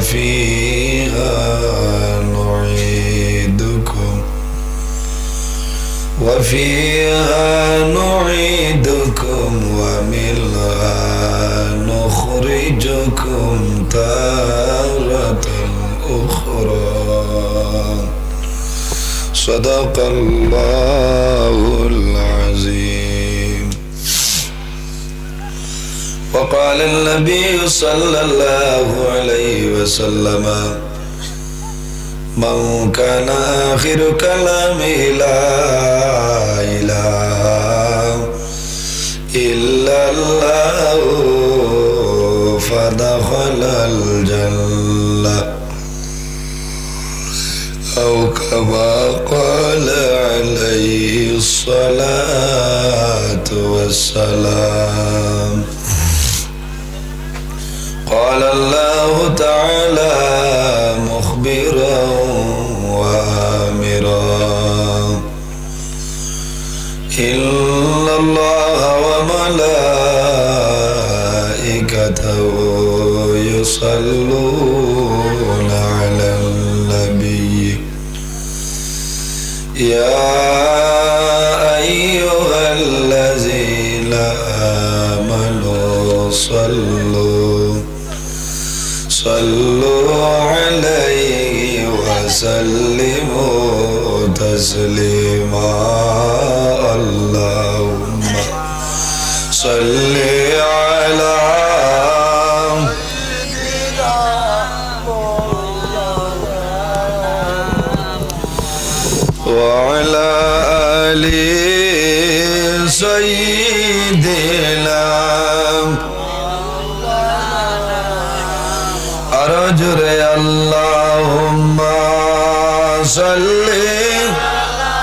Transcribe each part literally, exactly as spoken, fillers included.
فيها نعيدكم وفيها نعيدكم ومنها نخرجكم تارة أخرى صدق الله العظيم. وقال النبي صلى الله عليه وسلم من كان آخر كلامه لا إله إلا الله فدخل الجنة أو كما قال عليه الصلاة والسلام. قال الله تعالى مخبرا وآمرا إن الله وملائكته يصلون على النبي يا أيها الذين آمنوا صلوا صلوا عليه وسلموا تسليما. اللهم صل على وعلى آل سيدنا أرجو اللهم صل على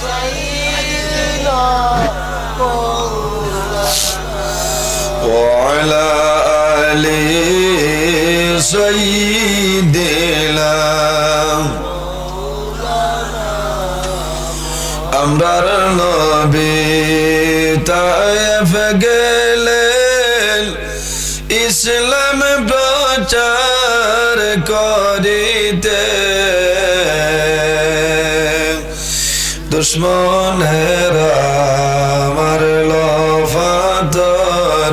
سيدنا وعلى آل سيدنا अम्बर नबी Taif गेलेन इस्लाम प्रचार करिते दुश्मनेरा मारल फातर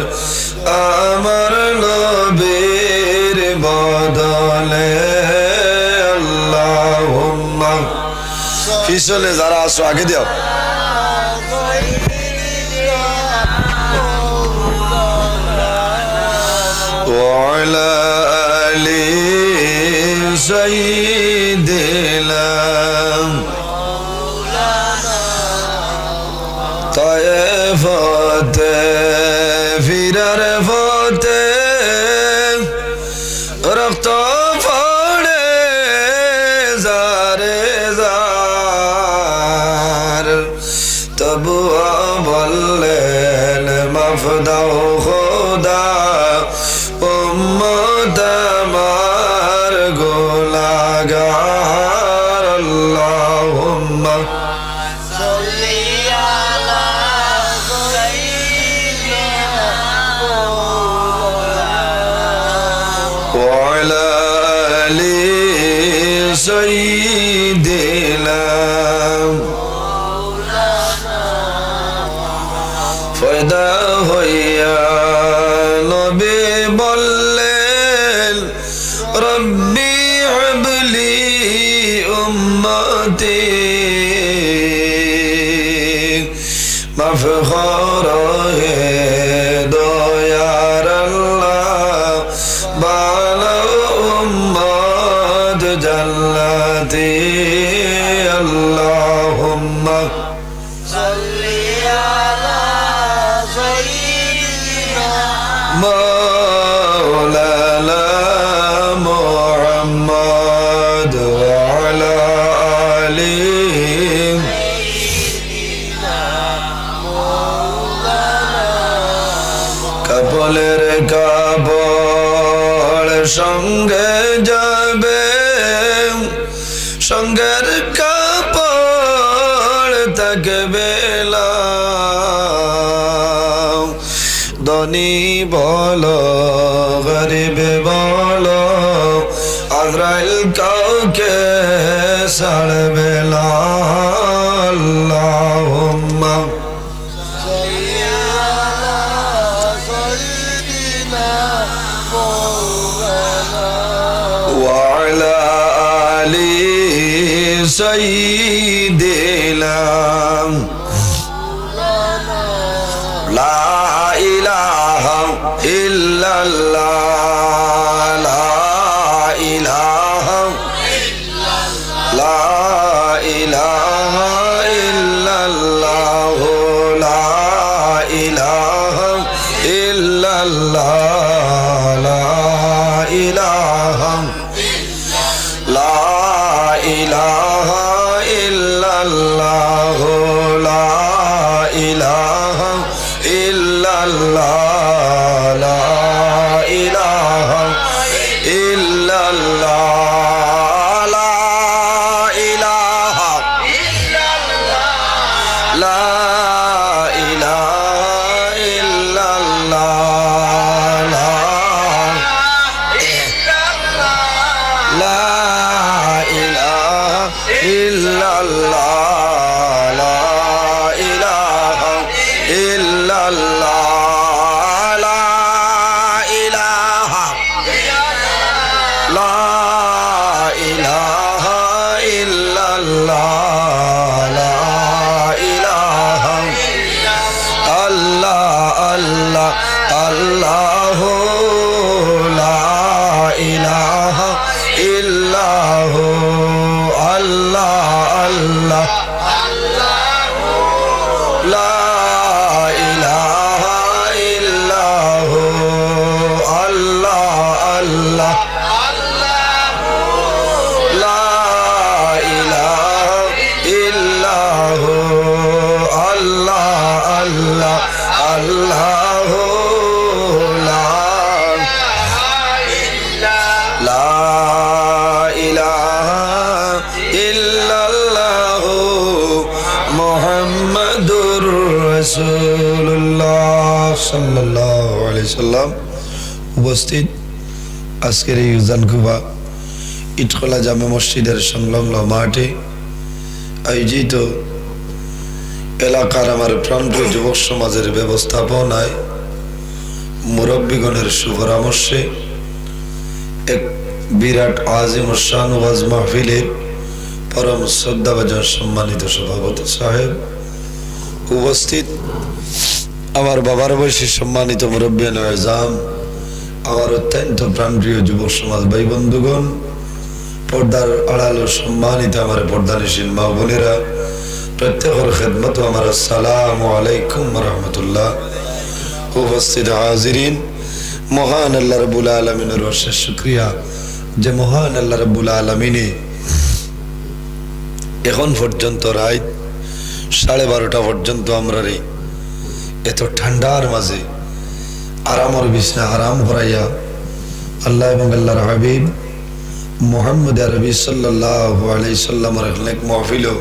अमर नबीर बदले। अल्लाहुम्मा पिछले जरा आंसू आगे दियो वाला अली सईदिला तयफत फिरर फते रक्त धनी बोलो गरीब बोलो अज़राइल का के सर बेला अल्लाहुम्मा सल्ली अला सय्यिदिना मौलाना व अला आलि सय्यिदिना मौलाना ला इलाहा इल्लल्लाह उपस्थित आजकल जानकुबा इटखला जामा मस्जिदेर संलग्न माठे आयोजित एलाकार आमार प्रान्तीय युवक समाजेर व्यवस्थापनाय मुरब्बीगणेर सुपरामर्शे एक बिराट आजिम शान वाज महफिलेर परम श्रद्धाभाजन सम्मानित सभापति साहेब उपस्थित आमार बाबार बयसी सम्मानित मुरब्बियान आजाम आमार अत्यंत प्राणप्रिय युवक समाज भाई बंधुगण पर्दार आड़ाल सम्मानित आमार पर्दानिशील मा बोनेरा प्रत्येक खिदमत आमार अस्सलामु आलैकुम व रहमतुल्लाह उपस्थित हाजिरीन महान अल्लाह रब्बुल आलमीन एर अशेष शुक्रिया जे महान अल्लाह रब्बुल आलमीन एखन पर्यन्त रात साढ़े बारोटा पर्यन्त आमरारे एत ठंडार माझे आरामर बिछना आराम कराइया अल्लाह एवं अल्लाहर हबीब मुहम्मद अरबी सल्लल्लाहु अलैहि वसल्लम एक महफिलो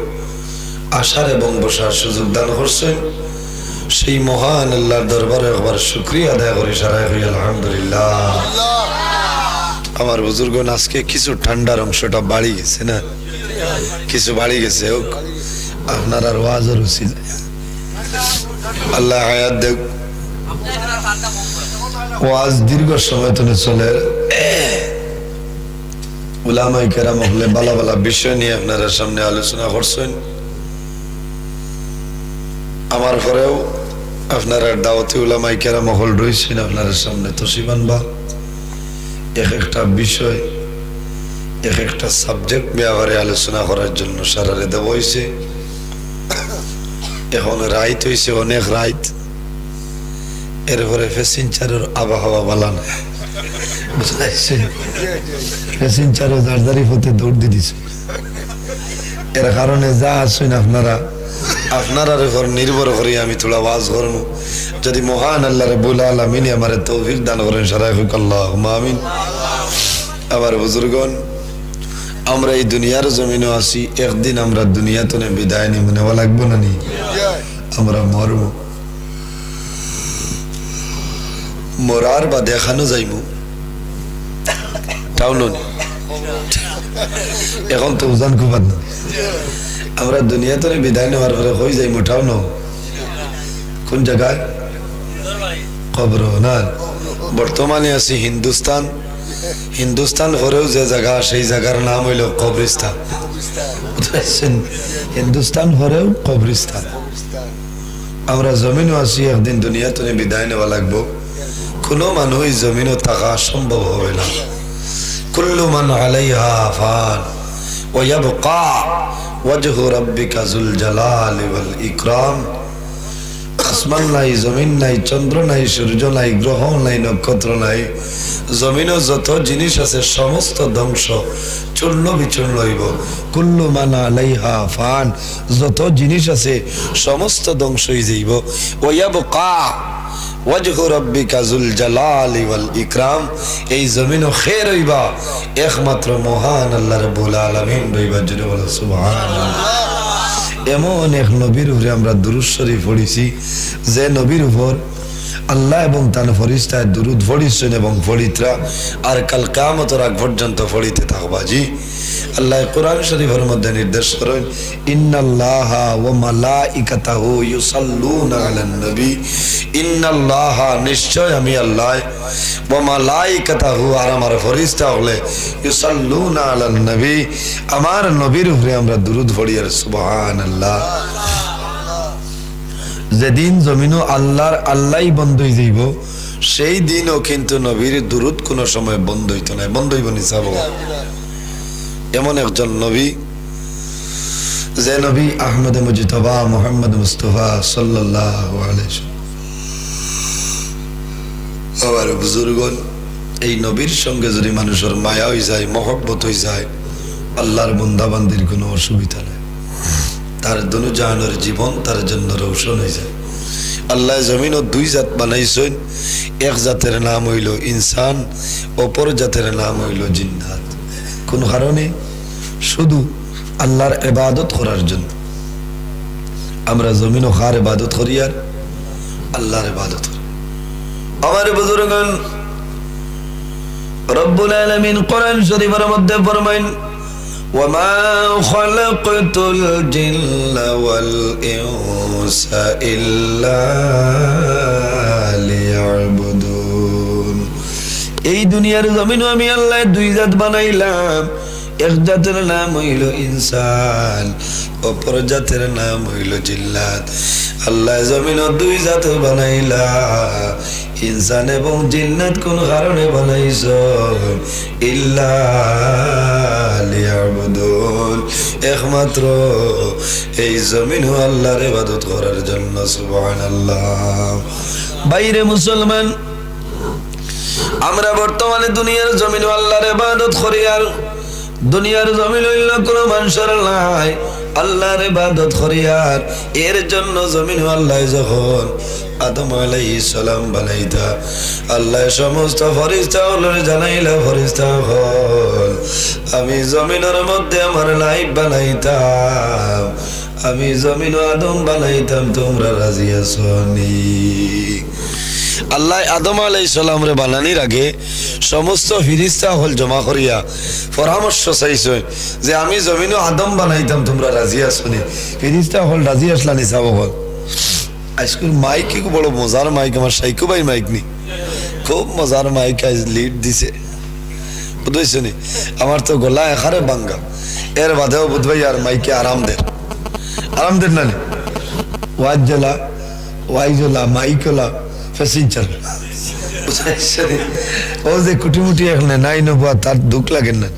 आशार एवं बसार सुयोग दान करछेन सेई महान अल्लाहर दरबारे एकबार शुक्रिया आदाय करी सारा करी अल्हम्दुलिल्लाह आमार बुजुर्गण आजके किछु ठंडार अंशटा बाड़ी गेछे ना किछु बाड़ी गेछे आपनारा आवाज रुचि अल्लाह हायात देख दीर्घ समय तो चले उलामाए केराम बाला बाला विषय नहीं अपनारा सामने आलोचना करछेन आमार परेও अपनारा दावती उलामाए केराम रयेছেন अपनारा सामने तोशिबान बा एक एकटा विषय एक एकटा सबजेक्ट ব্যাপারে आलोचना करार জন্য সারারে দেব হইছে এখন রাইত হইছে অনেক রাইত जमीनों आसी एक दिन दुनिया तो विदाय नहीं होने वाला मरमो मोरार बा देखानो जाइबो टाउन এখন তো উজান খুবাদ না আমরা দুনিয়া তো বিদায় নেওয়ার পরে হয়ে যাই মোটাও ন কোন জায়গায় কবর না বর্তমানে আছি হিন্দুস্তান হিন্দুস্তান হরেও যে জায়গা সেই জায়গার নাম হইল কবরস্থান হিন্দুস্তান হরেও কবরস্থান আমরা জমিন আছি একদিন দুনিয়া তো বিদায় নেওয়া লাগবো কোনো মানুষ জমিনও থাকা সম্ভব হবে না कुल्लु मन अलैहा फान वयबका वजह रब्बिका जुल जलाल वल इकराम आसमान नहीं जमीन नहीं चंद्र नहीं सूर्य नहीं ग्रह नहीं नक्षत्र नहीं जमीनों जत जिनिस आछे समस्त ध्वंस चूर्ण विचूर्ण हइब कुल्लु मान अलैहा फान जत जिनिस आछे समस्त ध्वंस हई जाइब वयबका वजह रब्बिका जुल जलाल वल इकराम ए जमीनो खैर हइबा एकमात्र महान अल्लाह रब्बुल आलामीन रइबा जुरे बोला सुभान अल्लाह एमन एक नबीर उपरे आमरा दुरूद शरीफ पढ़िछि जे नबीर उपर अल्लाह एवं तार फरिश्ता दुरूद पढ़िछेन एवं पढ़ितरा आर कल कियामतेर आग पर्यन्त पढ़िते थाकबा जी अल्लाह कुरान शरीफेर मध्ये निर्देश करेन इन्नाल्लाहा व मलाइकाताहु युसल्लुना अलान नबी इन्नाल्लाहा निश्चय आमी अल्लाह व मलाइकाताहु आर आमार फरिश्ता हले युसल्लुना अलान नबी आमार नबीर उपरे आमरा दुरूद पढ़ि आर सुबहानाल्लाह যেদিন জমিনও আল্লাহর আল্লাহই বন্ধ হয়ে যাইব সেই দিনও কিন্তু নবীর দুরুদ কোনো সময় বন্ধ হইতো না বন্ধ হইব নি সাব এমন একজন নবী যে নবী আহমদ মুজতবা মুহাম্মদ মুস্তাফা সাল্লাল্লাহু আলাইহি আমার বুজুর্গগণ এই নবীর সঙ্গে যদি মানুষের মায়া হয়ে যায় মহব্বত হয়ে যায় আল্লাহর বান্দাবান্দির কোনো অসুবিধা নেই तार दोनों जानवर जीवन तार जन्न रोशन हो जाए अल्लाह जमीनों दुई जात बनाइछेन एक जातेर नाम हइल इंसान अपर जातेर नाम हइल जिन्नात कोन कारणे शुधु आल्लाहर इबादत करार जन्य आमरा जमीनों खार इबादत करि आर आल्लाहर इबादत करि आमार बुजुर्गगण रब्बुल आलामीन कुरान शरीफेर मध्ये फरमाइन وما خلقت الجن والإنس إلا ليعبدون এই দুনিয়ার জমিন আমি আল্লাহ দুই জাত বানাইলাম এক জাতের নাম হইল ইনসান অপর জাতের নাম হইল জিন্নাত আল্লাহ জমিন দুই জাত বানাইলা इंसान एवं जिन्नत कोन कारणे बनाइछो इल्ला लियाबुदुन एकमात्र ए जमीन अल्लाहर इबादत करार जन्य सुबहानाल्लाह बाइरे मुसलमान आमरा बर्तमाने दुनियार जमीन अल्लाहर इबादत करि आर दुनियार जमीन হইল কোন মানুষের নাই আল্লাহর ইবাদত করি আর এর জন্য জমিন আল্লাহ যখন আদম আলাইহিস সালাম বানাইতা আল্লাহ সমস্ত ফেরেশতাদের জানাইলা ফেরেশতাগণ আমি জমিনের মধ্যে আমার লাইফ বানাইতাম আমি জমিন আদম বানাইতাম তোমরা রাজি আছো নি अल्लाह आदम आलैहिस्सलाम रे बनानी आगे समस्त फिरिस्ता हल जमा करिया परामर्श चाइछे जे आमी जमीनो आदम बनाइताम तुमरा राजी आछोनी फिरिस्ता हल राजी आसला नि साबहल आजकल माइक को बड़ो मजार माइक आमार साइकु भाई माइक नी खूब मजार माइक आज लीड दिसे बुझछनी आमार तो गला एखारे बांगा एर बादेओ बुझबाई यार माइके आराम दे आराम दे ना वाज जला वाई जला माइक ला फसिंचर उसाइसरी ओ जे कुटीमुटी एकने नाइ न बुआ तार दुख लागेन ना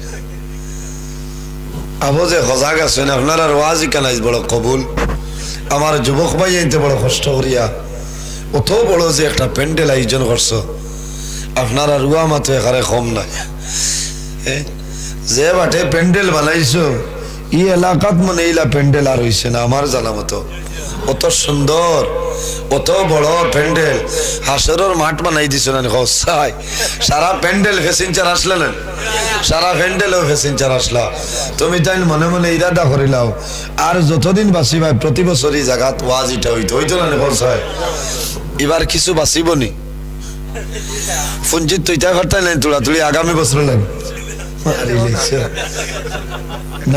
अब जे खजागा सुन अपनार आवाज कनाइज बड़ो कबूल আমার যুবক ভাই এতে বড় কষ্ট করিয়া অত বড় যে একটা প্যান্ডেল আয়োজন করছো আপনারা রুয়া মাত্র করে কম না যে বাটে প্যান্ডেল বানাইছো এই এলাকাত মনে এইলা প্যান্ডেল আর হইছে না আমার জানা মতো অত সুন্দর অত বড় প্যান্ডেল হাসরের মাঠ বানাই দিছেন খসাই সারা প্যান্ডেল ফেসিনচার আসলেন সারা প্যান্ডেলও ফেসিনচার আসলা তুমি তাই মনে মনে ইরাদা করিলাও আর যতদিন বাসি ভাই প্রতি বছরই জায়গাত ওয়াজ এটা হইতো হইতো না খসাই এবার কিছু বাসিবনি ফুনজিত তুইটা করতে নাই তুলা তুলি আগামী বছর লাগে ना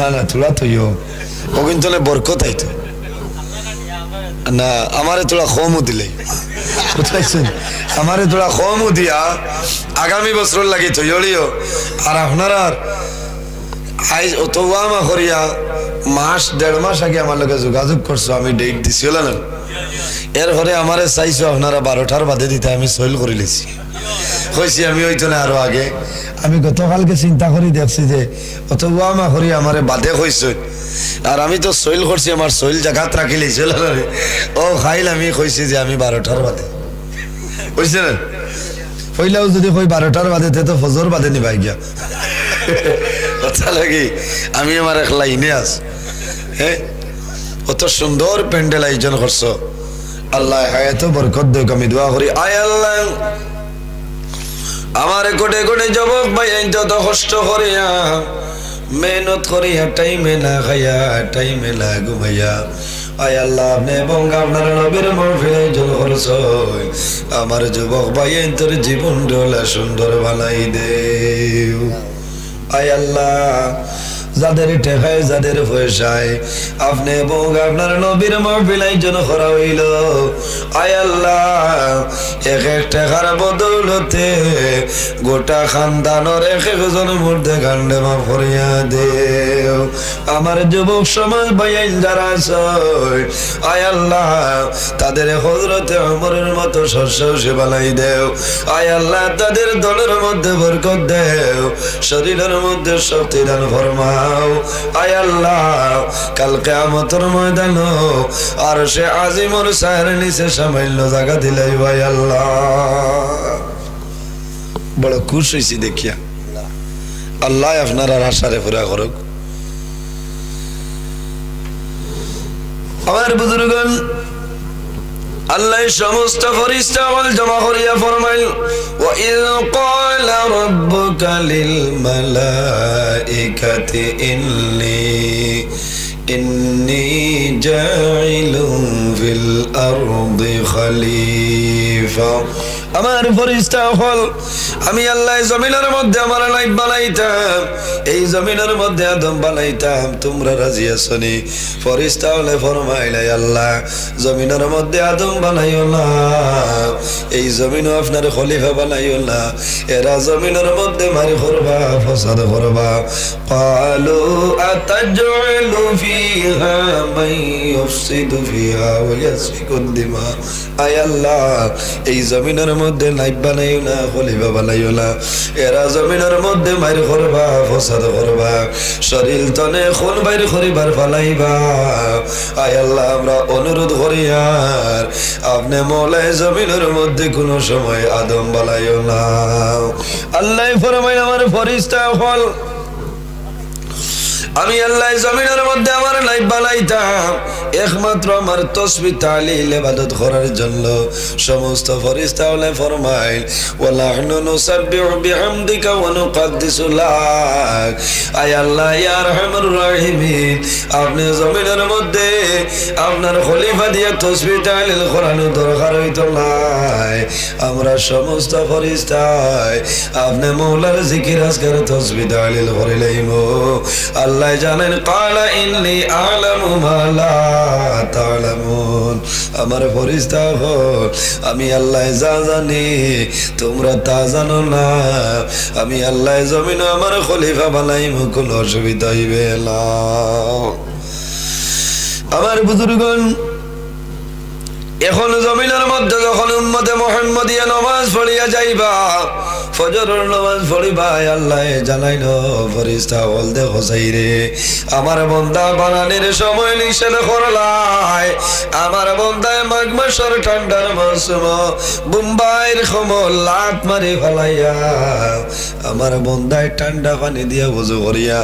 ना थोड़ा तो यो ओगिन तोने बरकत आई तो ना हमारे थोड़ा खौम दिले কোথায় শুন हमारे थोड़ा खौम दिया आगामी বছর লাগি তো ইলিও আর আপনারা আই ওতোয়ামা করিয়া মাস দেড় মাস আগে আমার লগে যোগাযোগ করছো আমি ডেট দিছি হলো না এর পরে আমারে চাইছো আপনারা বারোটার বাদে দিতে আমি সইল করে লিছি কইছি আমি ওই জন্য আরো আগে আমি গতকালকে চিন্তা করি দেখছি যে ওতোয়ামা করি আমারে বাদে কইছো আর আমি তো সইল করছি আমার সইল জায়গাত রাখি লিছি হলো না ও খাইল আমি কইছি যে আমি বারোটার বাদে কইছ না কইলাও যদি কই বারোটার বাদে তো ফজর বাদে নিবাই গিয়া अच्छा लगी आमी हमारे खलाइने आस हैं वो तो सुंदर पेंडल आयोजन करसो अल्लाह हायतो बरकत दे कमी दुआ करी आय अल्लाह हमारे कोटे कोटे जब भाई जो तो खुश्त करिया मेहनत करिया टाइम में ना गया टाइम में लागू भैया आय अल्लाह ने बंगा नरना बिर मोफे जो करसो हमारे जब भाई इंतर जीवन डोला सुंदर बनाई दे आय अल्लाह ज़ादेर ठेकाए ज़ादेर फैशाए आपने बोंगा अपना रनो बिरमा बिलाई जन खराबीलो आय अल्लाह एक एक ठेकार बदलते गोटा खानदानों रेखे गुज़न मुर्दे गंडे माफ़रिया दे आमर जुबोक समझ भाई इंजरासो आय अल्लाह तादेरे खुदरते हमरे मतो शर्शो शिबालाई दे आय अल्लाह तादेरे दोलर मध्य बरकत दे शरीरन मध्य शक्ति दन फरमा आय अल्लाह कल क़यामतर मैदानो आरशे आज़िम और सहरनी से शमैलो जगह दिलाई वाय अल्लाह बड़ा खुश इसी देखिया अल्लाह अपना राशा रे पूरा करोग अमर बुजुर्गन अल्लाह शमुस्त फरिश्ता वल जमा करिया फरमाइल व इज़ क़ाल रब्बुका लिल मलाइकति इन्नी इन्नी जाइलुन फिल अर्दि खलीफा আমার ফরিস্তা হল আমি আল্লাহ জমিনের মধ্যে আমার লাইফ বানাইতাম এই জমিনের মধ্যে আদম বানাইতাম তোমরা রাজি আছো নি ফরিস্তা হলে ফরমাইলে আল্লাহ জমিনের মধ্যে আদম বানাইও না এই জমিনও আপনার খলিফা বানাইও না এরা জমিনের মধ্যে মারি করবা ফসাদ করবা قالوا أتجعل فيها من يفسد فيها ويسفك الدماء আয় আল্লাহ এই জমিনের মধ্যে লাইফ বানাইও না খলিফা বানাইও না এরা জমিনের মধ্যে মার করবা ফসাদ করবা শরীর তনে খুন বাইর করিবার ফলাইবা আয় আল্লাহ আমরা অনুরোধ করি আর আপনি মওলা জমিনের মধ্যে কোনো সময় আদম বানাইও না আল্লাহ ফরমায় আমার ফরিস্তা হল আমি আল্লাহ জমিনের মধ্যে আমার লাইফ বানাইতাম একমাত্র আমার তাসবিহ তাহলিল ইবাদত করার জন্য সমস্ত ফেরেশতা ওয়ালা ফরমাইল ওয়া নাহনু নুসাব্বিহু বিহামদিকা ওয়া নুকদ্দিসু লাক আয় আল্লাহ ইয়া আরহামুর রাহিমিন আপনি জমিনের মধ্যে আপনার খলিফা দিয়ে তাসবিহ তাহলিল কোরআনের দরকার হইতো নাই আমরা সমস্ত ফেরেশতা আপনি মওলার জিকির আজকার তাসবিহ তাহলিল করে লইমু আল্লাহ আল্লাহ জানেন কালা ইন্নী আ'লামু মা লা তা'লামুন আমার ফেরেশতা হল আমি আল্লাহ যা জানি তোমরা তা জানো না আমি আল্লাহ জমিন আমার খলিফা বানাইমু কোনো অসুবিধা হইবে না আমার বুজুর্গগণ এখন জমিনের মধ্যে যখন উম্মতে মুহাম্মদিয়া নামাজ পড়িয়া যাইবা ফজরের নামাজ পড়িবা আল্লাহ জানাইলো ফেরেশতা বল দে হোসাইরে আমার বান্দা বানানের সময় নিষেধ করলাই আমার বান্দায় মাগমাসর ঠান্ডার মৌসুম বোম্বাইর খমল লাত মারি ফলাইয়া আমার বান্দায় ঠান্ডা পানি দিয়া ওযু করিয়া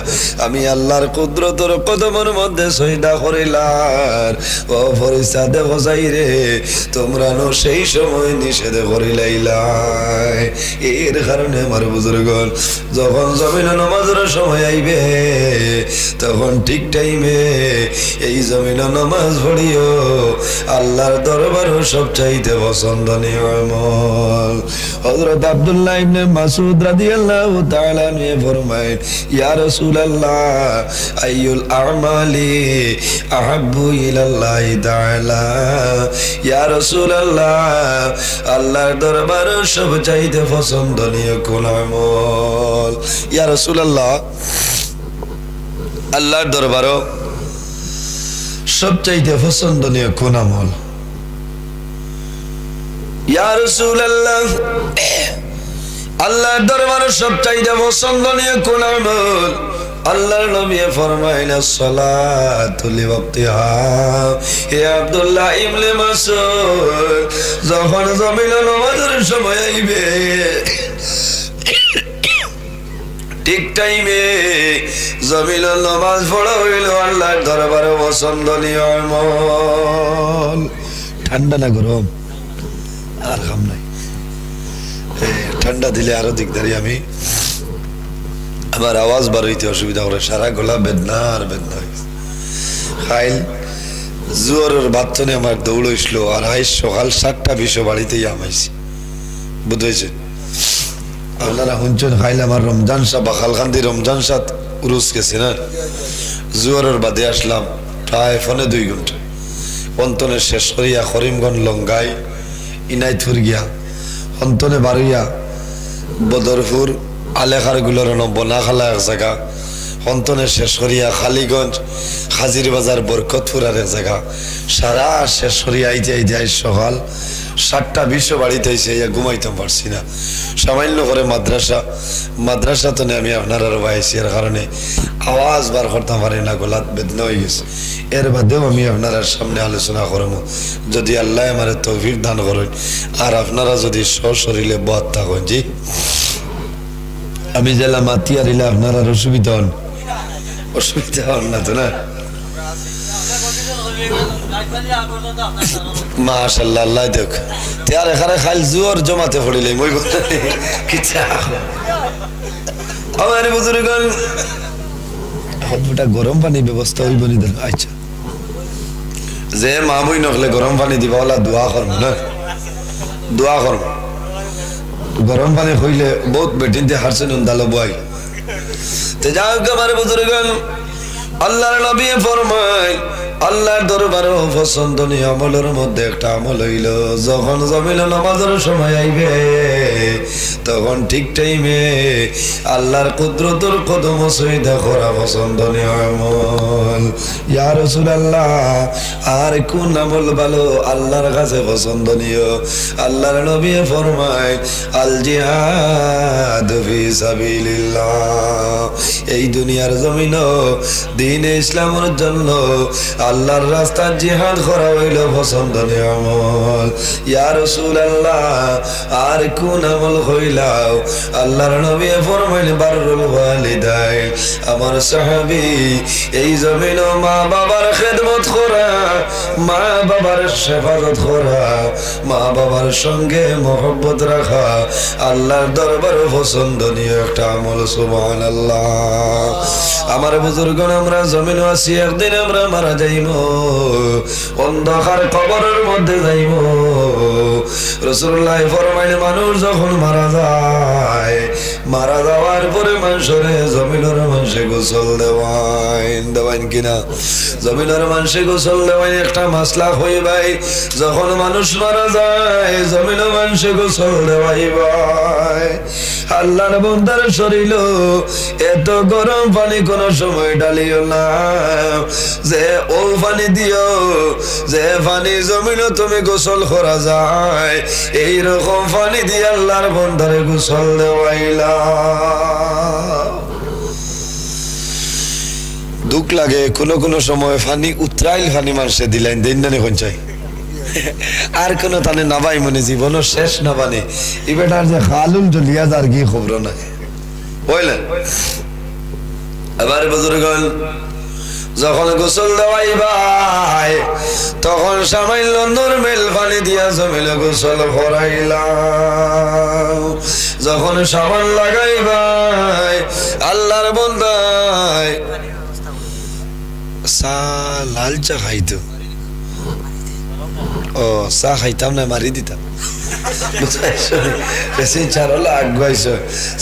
আমি আল্লাহর কুদরতের কদমের মধ্যে সজদা করিলাম ও ফেরেশতা দে হোসাইরে তোমরা নো সেই সময় নিষেধ করিলাইলা। এর কারণে আমার বুজুরগণ যখন জমিনে নামাজের সময় আইবে তখন ঠিক টাইমে এই জমিনে নামাজ পড়িও, আল্লাহর দরবারে সবচাইতে পছন্দনীয় আমল। হযরত আব্দুল্লাহ ইবনে মাসউদ রাদিয়াল্লাহু তাআলা নিয়ে ফরমায়, ইয়া রাসূলুল্লাহ আইয়ুল আমালি আহাব্বু ইলাল্লাহি তাআলা। ইয়া রাসূলুল্লাহ আল্লাহর দরবারে সবচাইতে পছন্দনীয় কোন আমল? ইয়া রাসূলুল্লাহ আল্লাহর দরবারে সবচাইতে পছন্দনীয় কোন আমল? ইয়া রাসূলুল্লাহ আল্লাহর দরবারে সবচাইতে পছন্দনীয় কোন আমল? আল্লাহর নবী ফরমাইল, সালাতু লিওয়াক্তিহা। হে আব্দুল্লাহ ইবনে মাসউদ, যখন জমিনে নামাজের সময় আইবে ঠিক টাইমে জমিনে নামাজ পড়া হইল আল্লাহর দরবারে পছন্দনীয় আমল। ঠান্ডা না গরম আর কাম নাই, ঠান্ডা দিলে আরো দিকদারি। আমি আমার আওয়াজ বাড়াইতে অসুবিধা করে, সারা গলা বেদনা আর বেদনা। খাইল জোয়ারের বাচ্চনে আমার দৌড় হইছিল আর আইস সকাল সাতটা বিশ বাড়িতেই আমাইছি, বুঝ হয়েছে আপনারা? শুনছেন খাইল আমার রমজান সাহ বা খালখান্দি রমজান সাহ উরুস গেছে না, জোয়ারের বাদে আসলাম প্রায় ফোনে দুই ঘন্টা অন্তনে শেষ করিয়া করিমগঞ্জ লঙ্গাই ইনাইথুর গিয়া অন্তনে বাড়িয়া বদরপুর আলেখারগুলোর বনা খালা এক জায়গা অন্তনে শেষ করিয়া খালিগঞ্জ হাজির বাজার বরকতপুর আর এক জায়গা সারা শেষ করিয়া আইতে আইতে আই সকাল সাতটা বিশ্ব বাড়িতে এসে ইয়া ঘুমাইতে পারছি না। সামান্য করে মাদ্রাসা মাদ্রাসা তো আমি আপনার আরো বাইছি, এর কারণে আওয়াজ বার করতে পারি না, গলাত বেদনা হয়ে গেছে। এর বাদেও আমি আপনারা সামনে আলোচনা করব যদি আল্লাহ আমার তৌফিক দান করেন আর আপনারা যদি সশরীরে বাদ থাকেন। জি আমি জেলা মাতিয়া দিলে আপনারা অসুবিধা হন, অসুবিধা হন না তো না? মাশাআল্লাহ আল্লাহ দেখ তার এখানে খালি জোর জমাতে পড়িলে মই কথা কিচ্ছা। আমার বুজুরগণ হতটা গরম পানি ব্যবস্থা হইব নি দেন। আচ্ছা যে মা বই নকলে গরম পানি দিবা ওলা দোয়া করব না, দোয়া করব। গরম পানি হইলে বহুত বেটিন দিয়ে হারছেন দালো বয় তে যাও। আমার বুজুরগণ আল্লাহর নবী ফরমায়, আল্লাহর দরবারে পছন্দনীয় আমলের মধ্যে একটা আমল হইল যখন জমিনে নামাজের সময় আইবে তখন ঠিক টাইমে আল্লাহর কুদরতের কদম সইদা করা পছন্দনীয় আমল। ইয়া রাসূলুল্লাহ আর কোন আমল ভালো আল্লাহর কাছে পছন্দনীয়? আল্লাহর নবী ফরমায়, আল জিহাদ ফি সাবিলিল্লাহ। এই দুনিয়ার জমিনও দিনে ইসলামের জন্য আল্লাহর রাস্তায় জিহাদ করা হইল পছন্দনীয় আমল। ইয়া রাসূলুল্লাহ আর কোন আমল হইলাও? আল্লাহর নবী ফরমাইলেন, বাররুল ওয়ালিদাইন। আমার সাহাবী এই জমিন মা বাবার খেদমত করা, মা বাবার হেফাজত করা, মা বাবার সঙ্গে মহব্বত রাখা আল্লাহর দরবারে পছন্দনীয় একটা আমল। সুবহানাল্লাহ। আমার বুজুরগণ আমরা জমিন আছি, একদিন আমরা মারা যাইব, অন্ধকার কবরের মধ্যে যাইব। রাসূলুল্লাহ ফরমাইলেন, মানুষ যখন মারা যায় মারা যাওয়ার পরে মানুষরে জমিনের মানুষে গোসল দেওয়াইন, দেওয়াইন কিনা? জমিনের মানুষে গোসল দেওয়াইন একটা মাসলা হয়ে ভাই, যখন মানুষ মারা যায় জমিনের মানুষে গোসল দেওয়াই ভাই। আল্লাহর বান্দার শরীর এত গরম পানি কোন সময় ঢালিও না যে ও পানি দিও যে পানি জমিনে তুমি গোসল করা যায়, এই রকম পানি দিয়ে আল্লাহর বান্দারে গোসল দেওয়াইলা। দুঃখ লাগে কোন কোন সময় পানি উত্রাইল পানি মানুষে দিলেন দিন দানি কোন চাই আর কোন তানে নাবাই মনে জীবন শেষ নাবানে এবার যে খালুল জলিয়া যার কি খবর নাই বুঝলেন। আবার বুজুরগণ যখন গোসল দেওয়াই ভাই তখন সামান্য নরমাল পানি দিয়া জমিলে গোসল করাইলাম। যখন সাবান লাগাই ভাই আল্লাহর বন্দায় সা লাল চা খাইতো, ও চা খাইতাম না মারি দিতাম,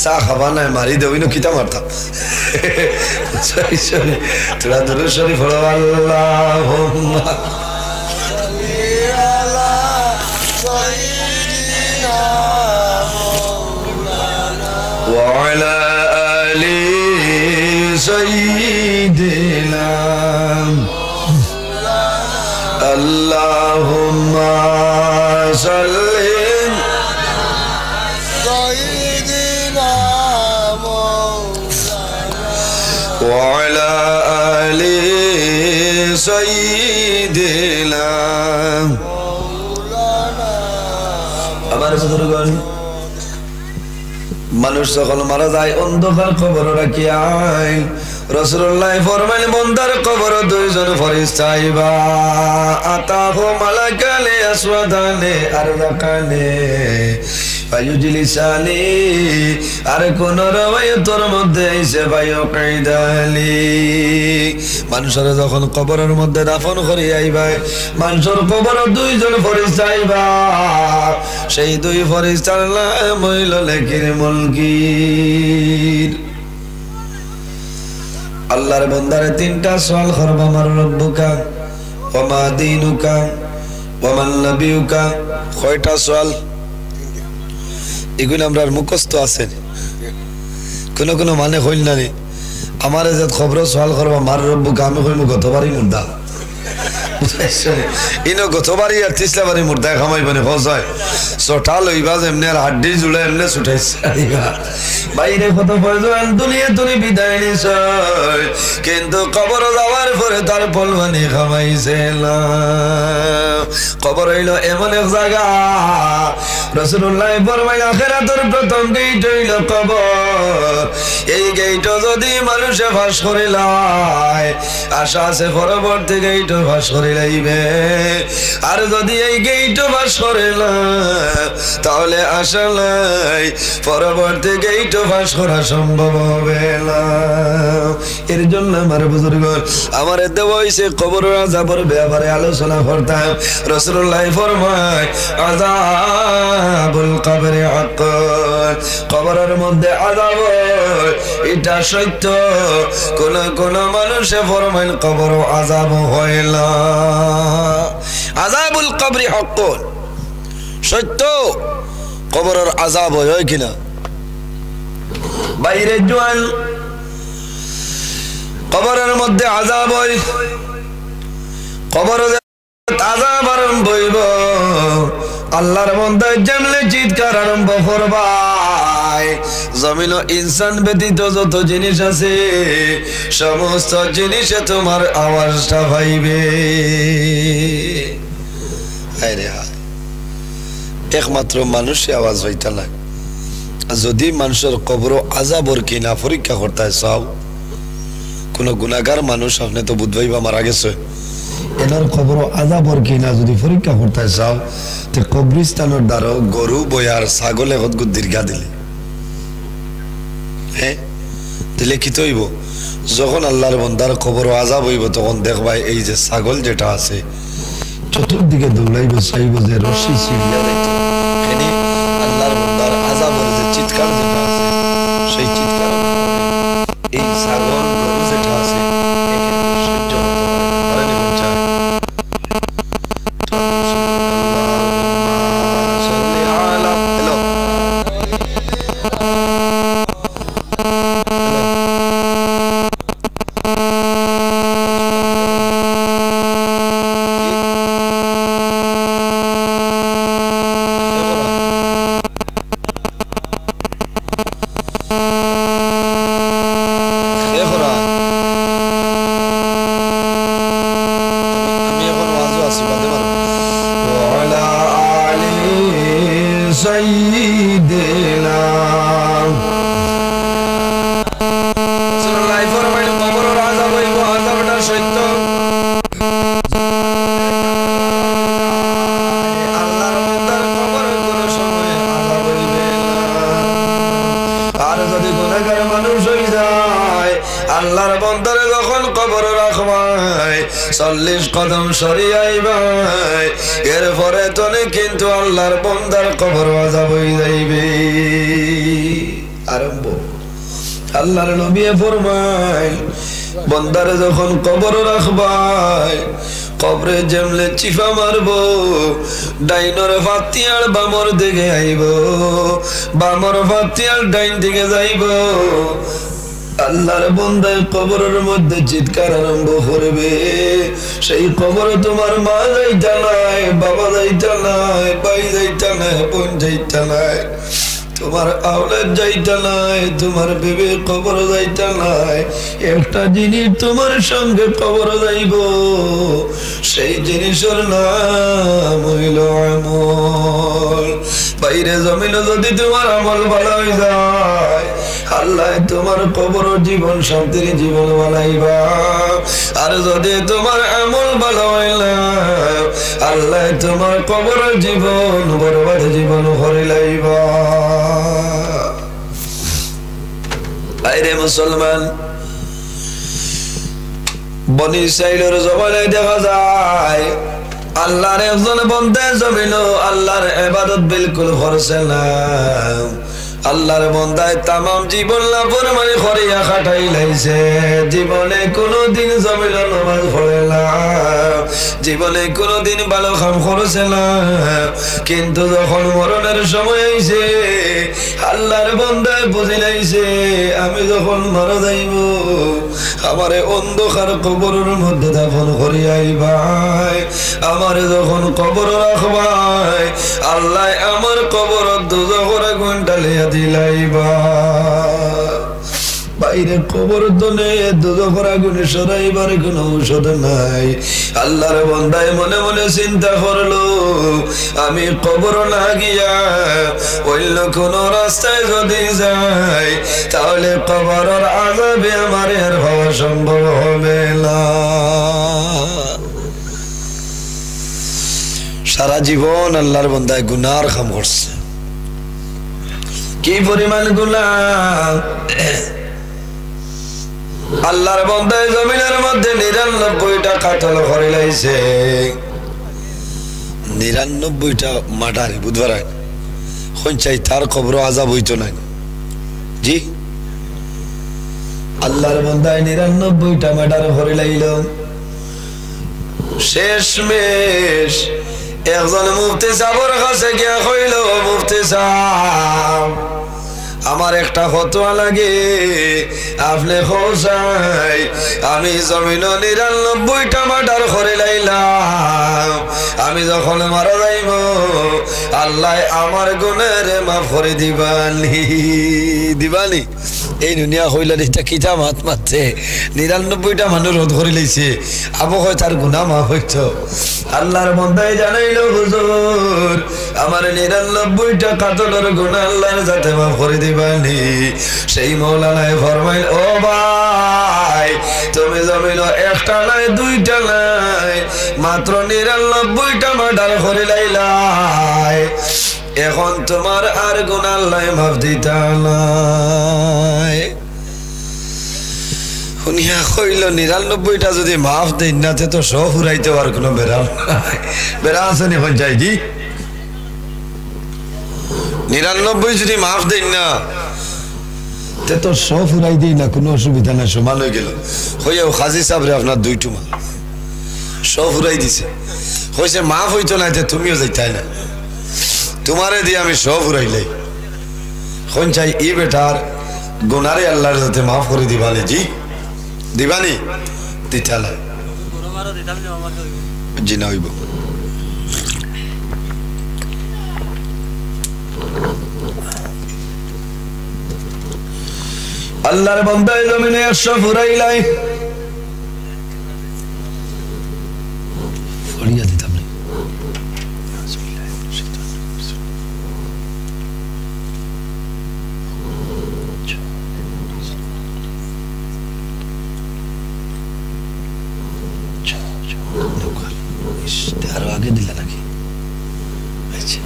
सा खावा ना मारी दो किता मारता थोड़ा दुरूद शरीफ अल्लाहुम्मा सल्ली وعلى آل سيدنا हमारे बुजुर्गों मनुष्य को मारा जाए अंधकार कब्र रखिया रसूलुल्लाह फरमाइलेन बंदार कब्र दुइजन फरिश्ता आइबा आताहु मलाकाने अस्वदाने अरदकाने মানুষের যখন কবরের মধ্যে দাফন করি আইবা মানুষের কবর দুইজন ফেরেশতা আইবা সেই দুই ফেরেশতার নাম হইল লাকির মুনকির। আল্লাহর বান্দারে তিনটা সওয়াল করব আমার রব্বুকা ওয়া মা দীনুকা ওয়া মান নবিয়ুকা কয়টা সওয়াল এগুলো আমরা মুখস্থ আছেন কোন কোন মানে হইল না রে আমার যে খবর সওয়াল করবা মার রব্বু গামে হইমু গতবারই মুর্দা ইনো গতবারই আর তিসলাবারই মুর্দা খামাই বনে ফসায় ছটা লইবা এমনে আর হাড়ি জুড়ে এমনে ছুটাইছে বাইরে কত ফয়জান দুনিয়া দুনিয়া বিদায় নিছে কিন্তু কবর যাওয়ার পরে তার পলবানি খামাইছে না। কবর হইল এমন এক জায়গা রাসূলুল্লাহ ফরমাইলেন আখিরাতের প্রথম গেট হইল কবর। এই গেট যদি মানুষে ফাঁস করে লয় আশা আছে পরবর্তী গেট ফাঁস করে লইবে, আর যদি এই গেট ফাঁস করে না তাহলে আশা নাই পরবর্তী গেট ফাঁস করা সম্ভব হবে না। এর জন্য আমার বুজুর্গ আমার দেওয়া হইছে কবরের আযাবের ব্যাপারে আলোচনা করতাম। রাসূলুল্লাহ ফরমায় আযাবুল কবরে হক কবরের মধ্যে আযাব এটা সত্য। কোন কোন মানুষে ফরমাইল কবর আযাব হয় না। আযাবুল কবরে হক সত্য, কবরের আযাব হয় কিনা বাইরে জোয়ান কবরের মধ্যে আযাব হয়। কবর আযাব আরম্ভ হইব আল্লাহর বান্দা জানলে চিৎকার আরম্ভ করবা জমিন ইনসান ব্যতীত যত জিনিস আছে সমস্ত জিনিসে তোমার আওয়াজটা পাইবে। আরে একমাত্র মানুষে আওয়াজ হইতা না। যদি মানুষের কবর আযাবর কিনা পরীক্ষা করতে চাও কোনো গুনাহগার মানুষ আপনি তো বুঝবাইবা মারা গেছে এনার খবর আযাবর কিনা যদি পরীক্ষা করতে চাও তে কবরস্থানের দ্বারা গরু বয়ার ছাগলে হদগুদ দীর্ঘা দিলে হ্যাঁ দিলে কি তৈব। যখন আল্লাহর বান্দার খবর আযাব হইব তখন দেখবাই এই যে ছাগল যেটা আছে চতুর্দিকে দৌড়াইব চাইব যে রশি ছিঁড়িয়া যাইত। আল্লাহর বান্দার আযাবের যে চিৎকার যেটা আছে সেই চিৎকার এই ছাগল গরু যেটা আছে चल्लिस कदम सरियाई भाई एर पर तो नहीं किन्तु अल्लाहर बंदार कबर आजाब हो जाइबे आरंभ अल्लाहर नबी फरमाय बंदार जखन कबर राखबाय कब्रे जेमले चिफा मारबो डाइनर फातियार बामर दिके आइबो बामर फातियार डाइन दिके जाइबो अल्लाहर बंदा कबरेर मध्य चित्कार आरम्भ करबे सेई कबरे तुम्हार मा जाइता नाय बाबा जाइता नाय भाई जाइता नाय बोन जाइता नाय तुम्हार औलाद जाइता नाय तुम्हार बेबी कबरे जाइता नाय एकटा जिनिस तुम्हार संगे कबरे जाइबो सेई जिनिसेर नाम हइल আমল বাইরে জমিনে যদি তোমার আমল ভালো হয়ে যায় अल्लाह तुम्हार कबर जीवन शांति जीवन बनाइबा और यदि तुम्हार अमल भलो हइला अल्लाह तुम्हार कबर जीवन बर्बाद जीवन करे लाइबा आइरे मुसलमान बनी इस्राइलेर जमानाय देखा जाए अल्लाहर एकजन बन्दे जमिनो अल्लाहर इबादत बिल्कुल करछे ना अल्लाहर बंदाय तमाम जीवन लापरवाही करिया खाटाई लाइছে জীবনে কোনোদিন জমিল নামাজ পড়ে না জীবনে কোনোদিন ভালো কাম করেছে না কিন্তু যখন মরণের সময় আইছে আল্লাহর বন্দায় বুঝে লাইছে আমি যখন মারা যাইব আমারে অন্ধকার কবরের মধ্যে দাফন করিয়া আইবাই আমারে যখন কবরে রাখবাই আল্লাহ আমার কবর দুজখের আগুন ঢালিয়া দিলাইবা বাইরে কবর দনে দুজখের আগুনে সরাইবার কোনো ঔষধ নাই আল্লাহর বান্দায় মনে মনে চিন্তা করলো আমি কবর না গিয়া অন্য কোনো রাস্তায় যদি যাই তাহলে কবরের আযাবে আমার আর হওয়া সম্ভব হবে না সারা জীবন আল্লাহর বান্দায় গুনার কাম করছে কি পরিমাণ গুনাহ আল্লাহর বান্দায় জমিনের মধ্যে নিরানব্বইটা কাতল করে লাইছে নিরানব্বইটা মাটারি বুধবারে কোন চাই তার কবর আযাব হইতো না জি আল্লাহর বান্দায় নিরানব্বইটা মাটারি করে লাইলো শেষ মেশ একজন মুফতি সাহেবের কাছে গিয়া কইল মুফতি সাহেব আমার একটা ফতোয়া লাগে আপনি খোসাই আমি জমিন নিরানব্বইটা মার্ডার করে লাইলাম আমি যখন মারা যাইব আল্লাহ আমার গুনাহের মাফ করে দিবানি দিবানি এই দুনিয়া হইলা এটা কিতা মাত মারছে নিরানব্বইটা মানুষ রোধ করে লাইছে আবু হয় তার গুনাহ মাফ হইতো আল্লাহর বান্দায় জানাইলো হুজুর আমার নিরানব্বইটা কাতলের গুনাহ আল্লাহর যাতে মাফ করে দিবানি সেই মাওলানায় ফরমাইল ও ভাই তুমি জমিনো একটা নাই দুইটা নাই মাত্র নিরানব্বইটা মার্ডার করে লাইলাই এখন তোমার আর গুনাহ আল্লাহ মাফ দিতা নাই উনিয়া কইল নিরানব্বইটা যদি মাফ দেন না তে তো সব ফুরাইতে আর কোনো বেরা নাই বেরা আছে নি হই যায় জি নিরানব্বই যদি মাফ দেন না তে তো সব ফুরাই দেই না কোনো অসুবিধা না সমান হই গেল হইও খাজি সাহেব রে আপনার দুই টুমা সব ফুরাই দিছে কইছে মাফ হইতো না তে তুমিও যাইতাই না तुम्हारे दिया सब उन चाहिए बेटार गुनारे अल्लाह माफ कर दीवानी जी दीवानी जी ना अल्लाह बंदा जमीन सब फुराई लाई आगे दिल लगी अच्छा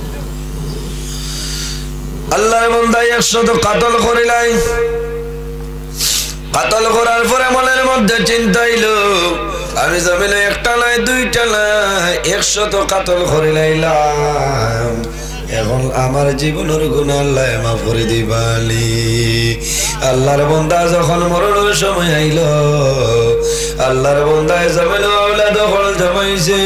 अल्लाह बंदा एक सौ कतल कर लाई कतल करार पर मनेर मध्य चिंता आइलो आमी जमीन एकटा ना दुईटा ना एक सौ कतल कर लाइलाम এখন আমার জীবনের গুনাহ আল্লাহ মাফ করে দিবালি। আল্লাহর বান্দা যখন মরণের সময় আইলো আল্লাহর বান্দা যখন আওলাদ হল জমাইছে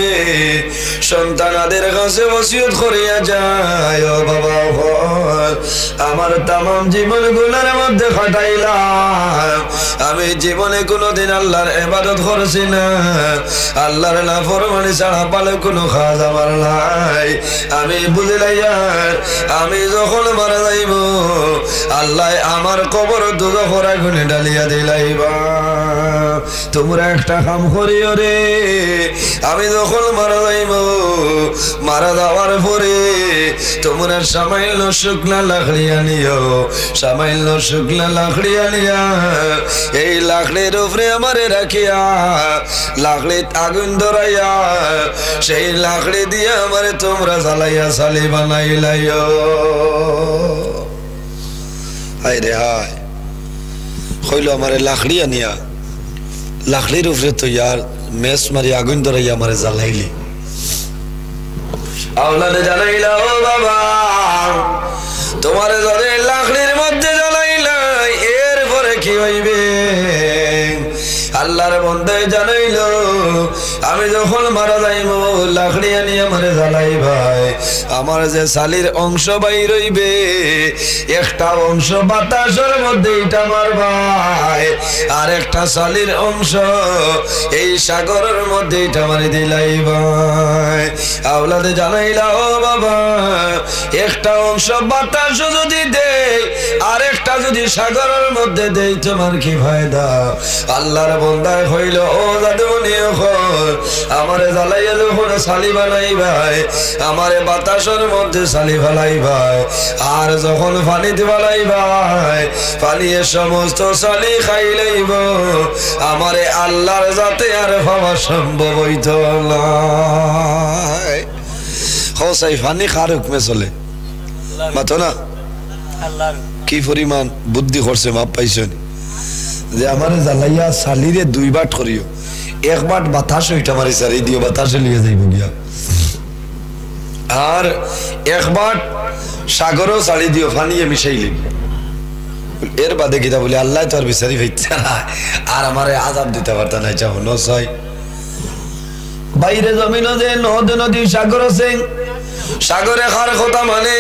সন্তানদের কাছে ওসিয়ত করিয়া যায় ও বাবা আমার तमाम জীবন গুনার মধ্যে কাটাইলাম আমি জীবনে কোনোদিন আল্লাহর ইবাদত করছি না আল্লাহর নাফরমানি ছাড়া ভালো কোনো কাজ আমার নাই আমি বুঝলাইয়া सामान्य शुकना लाकड़िया नियो सामान्य शुकना लाकड़िया लिया लाकड़िर उपरे आमारे राखिया लाकड़ी आगुन धराइया से लाकड़ी दिया तुमरा जलाइया साली बनाइया আল্লাহর বন্দে জানাইলো আমি যখন মারা যাইবো লাকড়ি আনিয়া মারে জ্বালাই ভাই আমার যে শালির অংশ বাইর হইবে একটা অংশ বাতাসের মধ্যে এটা আমার ভাই আর একটা শালির অংশ এই সাগরের মধ্যে এটা মারি দিলাই ভাই আওলাদে জানাইলা ও বাবা একটা অংশ বাতাস যদি দেই আর একটা যদি সাগরের মধ্যে দেই তোমার কি ফায়দা আল্লাহর বন্দা হইল ও জাদুনি আমারে জ্বালাইয়া যখন শালি বানাই ভাই আমারে বাতাসের মধ্যে শালি ফেলাই ভাই আর যখন পানিতে ফেলাই ভাই পানিয়ে সমস্ত শালি খাই লইব আমারে আল্লাহর জাতে আর পাওয়া সম্ভব হইত না হোসাই পানি খারুক মে চলে মাতো না আল্লাহর কি পরিমাণ বুদ্ধি করছে মাপ পাইছেন যে আমারে জ্বালাইয়া শালিরে দুই বাট করিও एक बार बताश हमारी सारी दियो बताशे लिए गया और एक बार सागरों साड़ी दियो फानी ये मिशाई ली एर बादे की बोले अल्लाह तो और भी सारी भेजना और हमारे आजाब देता वर्ता नहीं चाहो नो सही बाहर जमीनों से नौ दिनों दी सागरों से सागरे खार खोता माने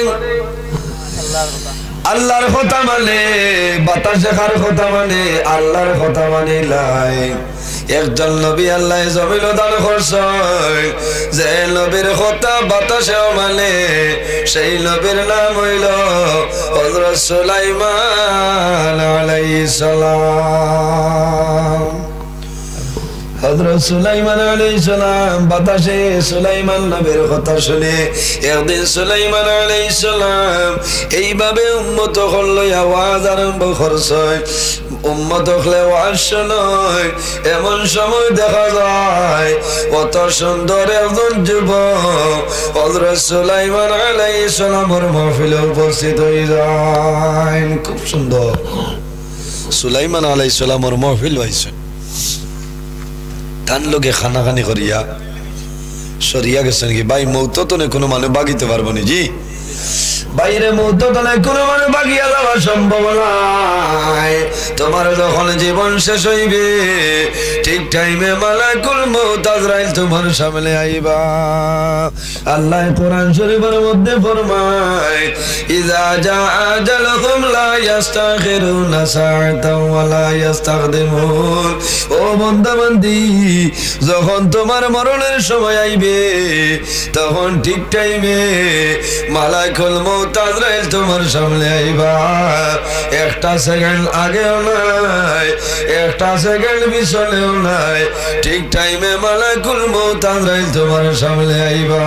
अल्लाह खोता माने बताशे खार खोता माने अल्लाह खोता माने लाए একজন নবী আল্লাহ জমিন দান করছেন যে নবীর কথা বাতাসে মানে সেই নবীর নাম হইল হযরত সুলাইমান আলাইহিস সালাম হযরত সুলাইমান আলাইহিস সালাম বাতাসে সুলাইমান নবীর কথা শুনে একদিন সুলাইমান আলাইহিস সালাম এইভাবে উম্মত হলো আওয়াজ আরম্ভ করছেন উম্মত হলে ওয়াশনয় এমন সময় দেখা যায় কত সুন্দর একজন যুবক হযরত সুলাইমান আলাইহিস সালামের মাহফিলে উপস্থিত হয়ে যায় খুব সুন্দর সুলাইমান আলাইহিস সালামের মাহফিল হইছে তান লোকে খানা খানি করিয়া সরিয়া গেছেন কি ভাই মওত তো না কোনো মানে বাগিতে পারবো না জি বাইরে মত দলে কোন মানে বাগিয়া যাওয়া সম্ভব নয় তোমার যখন জীবন শেষ হইবে ঠিক টাইমে মালাকুল মউত আজরাইল তোমার সামনে আইবা আল্লাহ কোরআন শরীফের মধ্যে ফরমায় ইজা জা আজালহুম লা ইস্তাখিরুনা সাআতাও ওয়া লা ইস্তাকদিমুন ও বান্দাবন্দি যখন তোমার মরণের সময় আইবে তখন ঠিক টাইমে মালাকুল মউত তাজরাইল তোমার সামনে আইবা একটা সেকেন্ড আগেও নাই একটা সেকেন্ড পিছনেও নাই ঠিক টাইমে মালাকুল মউত তাজরাইল তোমার সামনে আইবা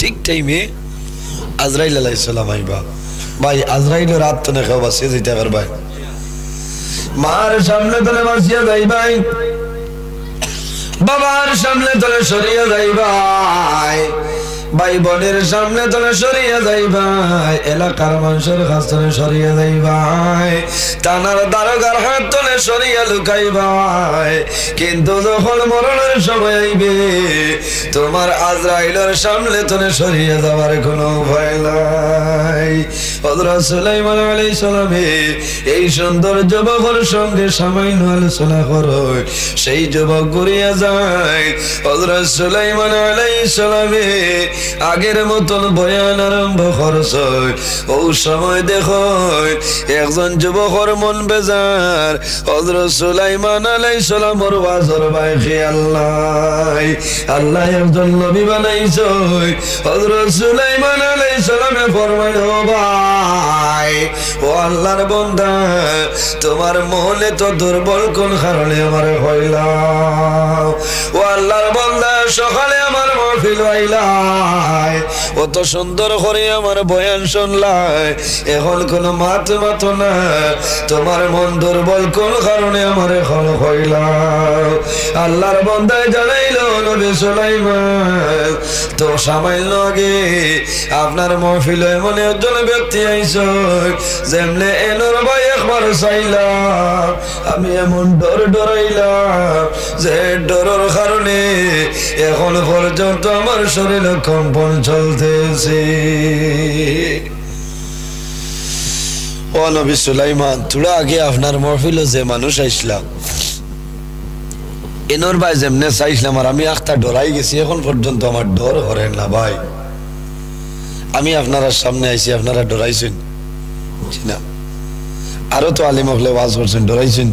ঠিক টাইমে আজরাইল আলাইহিস সালাম আইবা ভাই আজরাইল রাত তো না কেউ বাসিয়ে যেতে পারবা মার সামনে তো না বাসিয়ে যাইবা বাবার সামনে তোলে সরিয়ে যাই ভাই, ভাই বোনের সামনে তোলে সরিয়ে যাই ভাই, এলাকার মানুষের কাছ থেকে সরিয়ে যাই ভাই, থানার দারোগার হাত তোলে সরিয়ে লুকাই ভাই, কিন্তু যখন মরণের সময় আইবে তোমার আজরাইলের সামনে তোলে সরিয়ে যাওয়ার কোনো উপায় নাই। হযরত সুলাইমান আলাইহিস সালামে এই সুন্দর যুবকের সঙ্গে সামান্য আলোচনা করো, সেই যুবক ঘুরিয়ে যায়। হযরত সুলাইমান আলাইহিস সালামে আগের মতন বয়ান আরম্ভ করছ, ও সময় দেখো একজন যুবকর মন বেজার। হযরত সুলাইমান আলাইহিস সালামের ওয়াজর বাইখি আল্লাহ আল্লাহ একজন নবী বানাইছ। হযরত সুলাইমান আলাইহিস সালামে ফরমাইল, ও ভাই, ও আল্লাহর বান্দা, তোমার মনে তো দুর্বল কোন কারণে আমার হইলাম? ও আল্লাহর বান্দা, সকালে আমার মাহফিল হইলাই, অত সুন্দর করে আমার বয়ান শুনলাই, এখন কোন মাত মাত না, তোমার মন দুর্বল কোন কারণে আমার এখন হইলাম? আল্লাহর বান্দা জানাইল, নবী সুলাইমান, তো সামাইল আগে আপনার মাহফিল এমন একজন ব্যক্তি আইছ, যেমনে এনোর ভাই একবার চাইলাম, আমি এমন ডর ডরাইলাম যে ডরের কারণে এখন পর্যন্ত আমার শরীরে কম্পন চলতেছে। ও নবী সুলাইমান, তোরা আগে আপনার মহফিল যে মানুষ আইসলাম, এনোর ভাই যেমনে চাইছিলাম, আর আমি আখটা ডরাই গেছি, এখন পর্যন্ত আমার ডর হরেন না। ভাই, আমি আপনারা সামনে আইছি, আপনারা ডরাইছেন না? আরো তো আলিম হলে ওয়াজ করছেন, ডরাইছেন?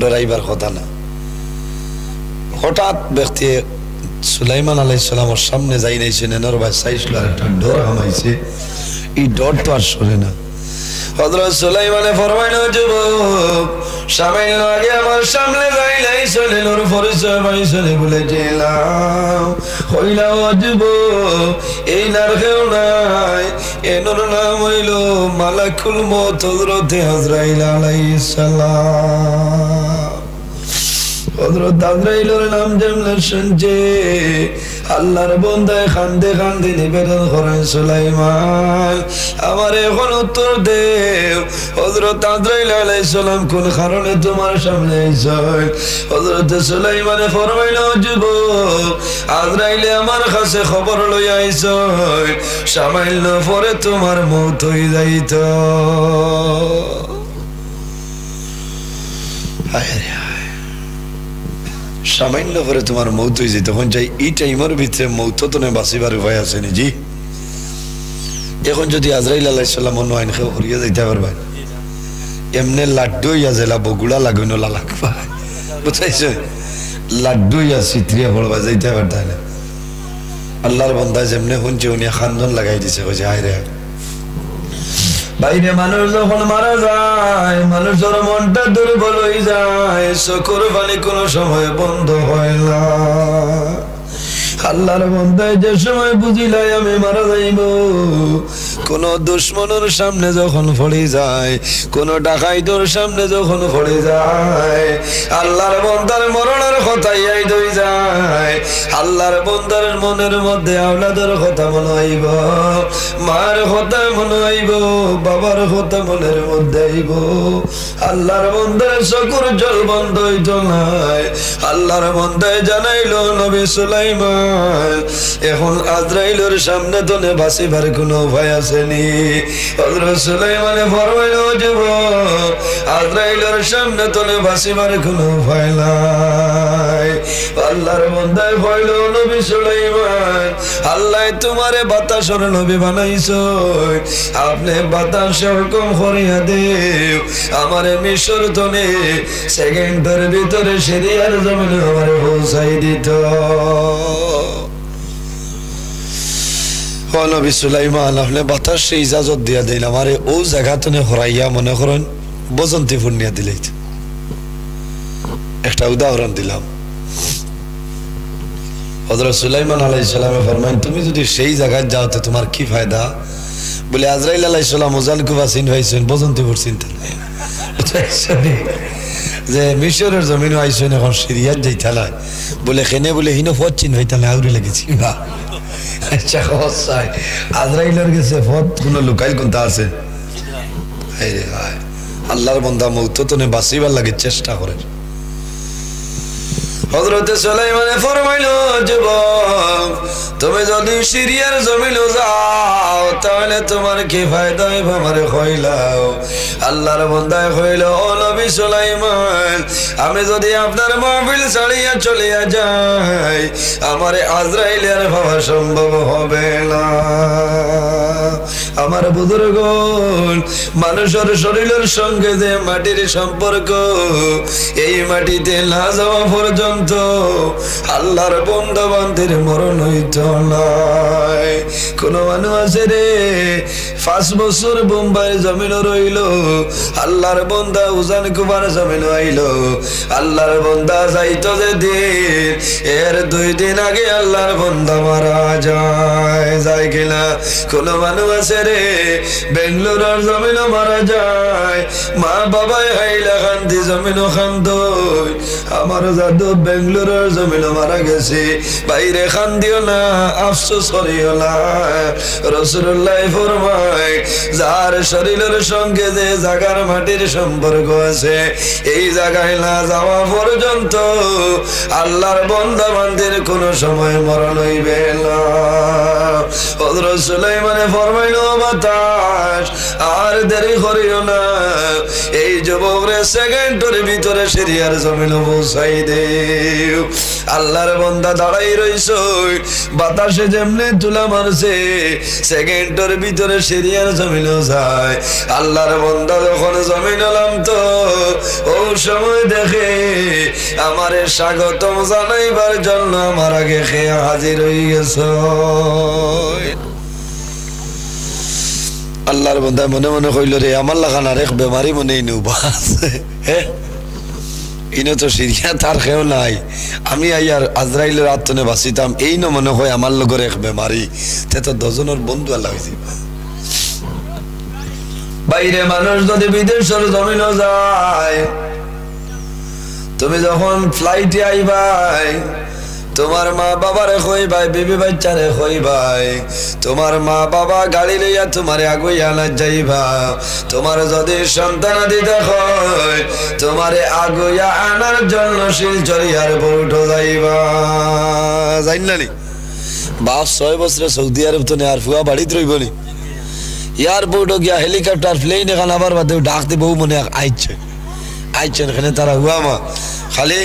ডরাইবার কথা না। হঠাৎ ব্যক্তি সুলাইমান আলাইহিস সালামের সামনে যাই নাইছেন, এনার ভাই চাইছিল, আর একটা ডর হামাইছে, এই ডর তো আর সরে না। হযরত সুলাইমানে ফরমাইল, যুবক, সামান্য আগে আমার সামনে যাইলাই চলেনোর পরিচয় পাইছলে বলে গেলাম, হইলাও যুবক, এই নার কেউ নাই, এনোর নাম হইল মালাকুল মউত হযরত আজরাইল আলাইহিস সালাম। হযরত আজরাইলের নাম যেমন শুনছে, আল্লাহর বন্দায় কান্দে কান্দে নিবেদন করেন, সুলাইমান, আমার এখন উত্তর দেও, হযরত আজরাইল আলাইহিস সালাম কোন কারণে তোমার সামনে আইছেন? হযরত সুলাইমানে ফরমাইল, যুবক, আজরাইলে আমার কাছে খবর লই আইছেন, সামান্য পরে তোমার মউত হই যাইত। সামান্য করে তোমার মৌত হয়ে যায়, তখন যাই এই টাইমের ভিতরে মৌত তো নয়, বাঁচিবার উপায় আছে জি? এখন যদি আজরাইল আলাইহিস সালাম অন্য আইন খেয়ে হরিয়া যাইতে পারবেন, এমনি লাড্ডু ইয়া জেলা বগুড়া লাগুন লাগবা, বুঝাইছে? লাড্ডু ইয়া চিত্রিয়া পড়বা যাইতে পারতাম না। আল্লাহর বন্ধা যেমনি শুনছে, উনি খানজন লাগাই দিছে, কইছে, হায় রে, বাইরে মানুষ যখন মারা যায়, মানুষের মনটা দুর্বল হয়ে যায়, চোখের পানি কোন সময় বন্ধ হয় না। আল্লাহর বন্দায় যে সময় বুঝিলাই আমি মারা যাইব, কোন দুশ্মনের সামনে যখন পড়ে যায়, কোন ডাকাইতর সামনে যখন পড়ে যায়, আল্লাহর বন্দার মরণের কথা ইয়াদ হই যায়, আল্লাহর বন্দার মনের মধ্যে আওলাদের কথা মনে আইব, মার কথা মনে আইব, বাবার কথা মনের মধ্যে আইব। আল্লাহর বন্দার চকুর জল বন্ধ হইত নাই। আল্লাহর বন্দায় জানাইল, নবী সুলাইমান, এখন আজরাইলের সামনে তো নে বাঁচিবার কোনো উপায় আসেনি। হযরত সুলাইমানে ফরমাইল, যুবক, আজরাইলের সামনে তো নে বাঁচিবার কোনো উপায় নাই। আল্লাহর বন্দায় কইল, নবী সুলাইমান, আল্লাহ তোমারে বাতাসের নবী বানাইছো, আপনি বাতাসের কম করিয়া দেও, আমারে মিশর তো নে সেকেন্ডের ভিতরে সিরিয়ার জমিনে আমারে পৌঁছাই দিত। নবী সুলাইমান, আপনি বাতাসে ইজাজত দিয়া দিলেন, আমারে ও জায়গা তো হরাইয়া, মনে করেন বসন্তি পূর্ণিয়া দিলেই। একটা উদাহরণ দিলাম। হযরত সুলাইমান আলাইহিস সালামে ফরমান, তুমি যদি সেই জায়গায় যাও তো তোমার কি ফায়দা? বলে, আজরাইল আলাইহিস সালাম ওজান কুবা চিন ভাইছেন, বসন্তিপুর চিন্তা নাই। मिशर जमीन आईसन सीरिया जाइला बोले खेने बोले हिनो फट चिन्ह आवरी लगे अच्छा सच्चाई आजराइलर के से फट कोनो लुकाइल कोनता आसे हाय रे हाय अल्लाहर बंदा मौत तो ने बासीबार लगे चेष्टा करे हजरत सुलाइमान फरमाइलो जुबान तुम जदि सीरियार जमीनो जाओ ताहले तुम्हार की फायदा है हमारे खइलाओ अल्लाहर बंदा खइलो ओ नबी सुलाइमान আমি যদি আপনার মাহফিল ছাড়িয়া চলে যাই আমারে আজরাইলের পাওয়া সম্ভব হবে না আমার বুজুরগণ মানুষের শরীরের সঙ্গে যে মাটির সম্পর্ক এই মাটিতে না যাওয়া পর্যন্ত আল্লাহর বন্ধু বান্দির মরণ হইত না কোন মানুষ আছে রে পাঁচ বছর বোম্বাই জমিনে রইলো আল্লাহর বন্ধা উজান কুবার জমিনে আইলো আল্লাহর বন্দা যাইতো যেদিন এর দুই দিন আগে আল্লাহর বন্দা মারা যায় যায় কিনা কোন মানুষ আছে রে বেঙ্গালুরুর জমিনে মারা যায় মা বাবা হাইলা কান্দি জমিনে কান্দোই আমার জাদু বেঙ্গালুরুর জমিনে মারা গেছে বাইরে কান্দিও না আফসোস করিও না রাসূলুল্লাহ ফরমায় যার শরীরের সঙ্গে যে জাগার মাটির সম্পর্ক আছে এই জায়গায় না যাওয়া পর্যন্ত আল্লাহর বান্দা বান্দির কোনো সময় মরণ হইবে না হযরত সুলাইমান ফরমাইল বাতাস আর দেরি করিও না এই যুবকরে সেকেন্ডের ভিতরে সিরিয়ার জমিনে পৌঁছাই দে আল্লাহর বান্দা দাঁড়াই রইছে বাতাসে যেমনে তুলা মারছে সেকেন্ডের ভিতরে সিরিয়ার জমিনে যায় আল্লাহর বান্দা যখন জমিনে নামতো ওই সময় দেখে আমারে স্বাগতম জানাইবার জন্য আমার আগে খেয়া হাজির হয়ে গেছে আল্লাহর বান্দা মনে মনে কইলো রে আমার লাগান আরেক বেমারি মনেই নউবা আছে হে ইনো তো সিরিয়া তার খেও নাই আমি আইয়ার আজরাইলের আত্মনে বাসিতাম এই ন মনে হয় আমার লগের এক বেমারি তে তো দজনের বন্ধু আল্লাহ হইছে বাইরে মানুষ যদি বিদেশের জমিনে যায় তুমি যখন ফ্লাইটে আইবাই তোমার মা বাবারে কই ভাই বিবি বাচ্চারে কই ভাই তোমার মা বাবা গাড়ি লইয়া তোমারে আগুইয়া না যাইবা তোমার যদি সন্তান দিতে হয় তোমারে আগুইয়া আনার জন্য শিলচরিয়ার বোট যাইবা জানলানি বাপ ছয় বছরে সৌদি আরব তো নে আর ফুয়া বাড়িতে রইবনি এয়ারপোর্ট গিয়া হেলিকপ্টার প্লেন এখন আবার বাদে ডাক দিব মনে আইছে আইছে এখানে তারা হুয়া মা খালি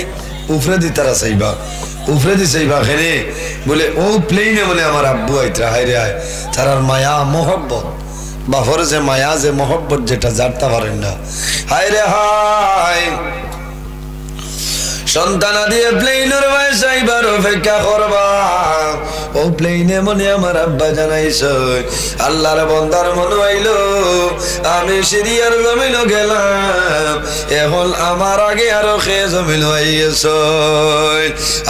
উফরে দি তারা সাইবা उफरे दी सही बात है ने बोले ओ प्लेन है बोले हमारा अब्बू आई तरह है रे आए थारा माया मोहब्बत बाफर से माया से मोहब्बत जेठा जाता वारिंदा हाय रे हाय संताना दिए प्लेन और वैसा ही बारो फिर क्या करवा ओ প্লেনে মনে আমার আব্বা জানাইছে আল্লাহর বান্দার মন আইলো আমি সিরিয়ার জমিনে গেলাম এখন আমার আগে আরো খে জমিনে আইছে